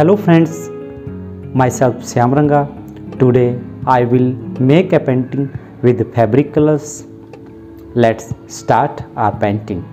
Hello friends, myself Shyamranga. Today I will make a painting with fabric colors. Let's start our painting.